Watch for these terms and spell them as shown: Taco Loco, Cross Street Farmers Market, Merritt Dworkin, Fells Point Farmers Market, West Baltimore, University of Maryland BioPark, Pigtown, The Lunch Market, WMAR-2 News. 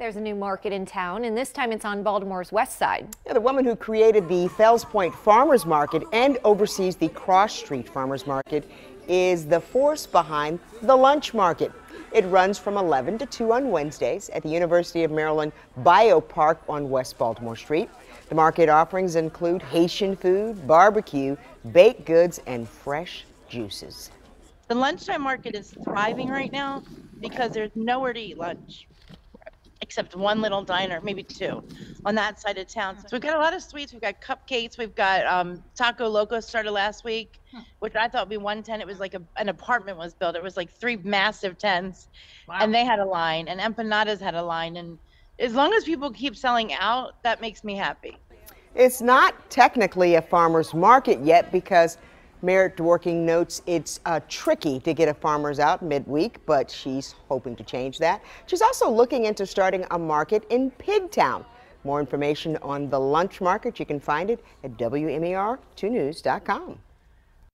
There's a new market in town, and this time it's on Baltimore's west side. Yeah, the woman who created the Fells Point Farmers Market and oversees the Cross Street Farmers Market is the force behind the Lunch Market. It runs from 11 to 2 on Wednesdays at the University of Maryland BioPark on West Baltimore Street. The market offerings include Haitian food, barbecue, baked goods, and fresh juices. The lunchtime market is thriving right now because there's nowhere to eat lunch except one little diner, maybe two, on that side of town. So we've got a lot of sweets. We've got cupcakes. We've got Taco Loco started last week, which I thought would be one tent. It was like an apartment was built. It was like three massive tents, wow. And they had a line, and empanadas had a line. And as long as people keep selling out, that makes me happy. It's not technically a farmer's market yet because Merritt Dworkin notes it's tricky to get a farmers out midweek, but she's hoping to change that. She's also looking into starting a market in Pigtown. More information on the lunch market, you can find it at WMER2news.com.